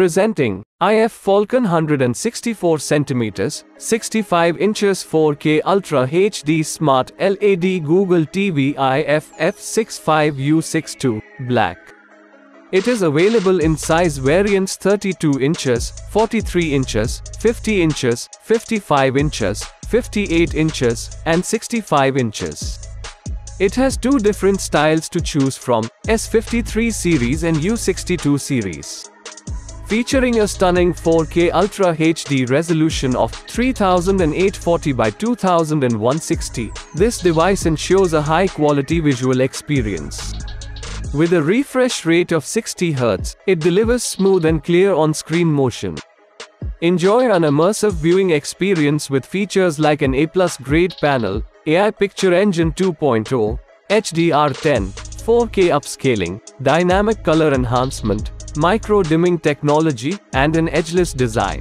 Presenting iFFALCON 164 cm 65 inches 4K Ultra HD Smart LED Google TV iFF65U62 Black. It is available in size variants 32 inches, 43 inches, 50 inches, 55 inches, 58 inches, and 65 inches. It has two different styles to choose from, S53 series and U62 series. Featuring a stunning 4K Ultra HD resolution of 3840 by 2160, this device ensures a high-quality visual experience. With a refresh rate of 60 Hz, it delivers smooth and clear on-screen motion. Enjoy an immersive viewing experience with features like an A+ grade panel, AI Picture Engine 2.0, HDR10, 4K upscaling, dynamic color enhancement, micro-dimming technology, and an edgeless design.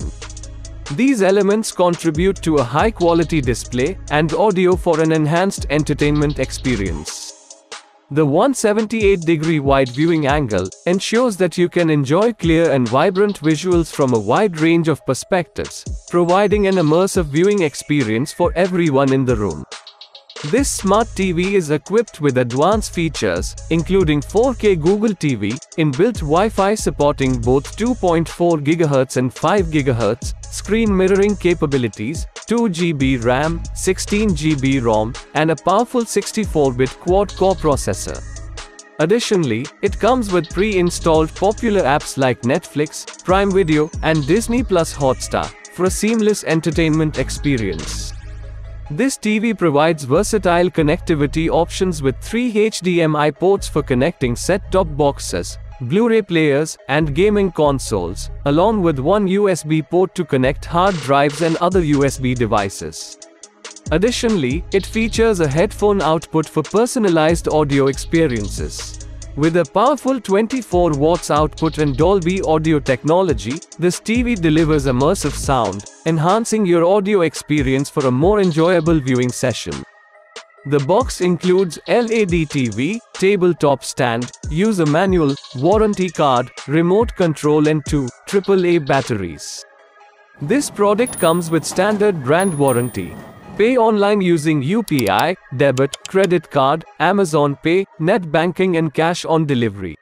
These elements contribute to a high-quality display and audio for an enhanced entertainment experience. The 178-degree wide viewing angle ensures that you can enjoy clear and vibrant visuals from a wide range of perspectives, providing an immersive viewing experience for everyone in the room. This smart TV is equipped with advanced features, including 4K Google TV, inbuilt Wi-Fi supporting both 2.4 GHz and 5 GHz, screen mirroring capabilities, 2 GB RAM, 16 GB ROM, and a powerful 64-bit quad-core processor. Additionally, it comes with pre-installed popular apps like Netflix, Prime Video, and Disney Plus Hotstar, for a seamless entertainment experience. This TV provides versatile connectivity options with 3 HDMI ports for connecting set-top boxes, Blu-ray players, and gaming consoles, along with one USB port to connect hard drives and other USB devices. Additionally, it features a headphone output for personalized audio experiences. With a powerful 24 watts output and Dolby audio technology, this TV delivers immersive sound, enhancing your audio experience for a more enjoyable viewing session. The box includes LED TV, tabletop stand, user manual, warranty card, remote control and 2 AAA batteries. This product comes with standard brand warranty. Pay online using UPI, debit, credit card, Amazon Pay, net banking and cash on delivery.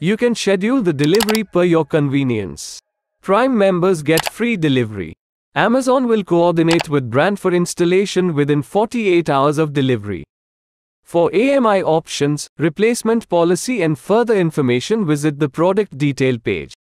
You can schedule the delivery per your convenience. Prime members get free delivery. Amazon will coordinate with brand for installation within 48 hours of delivery. For AMI options, replacement policy and further information, visit the product detail page.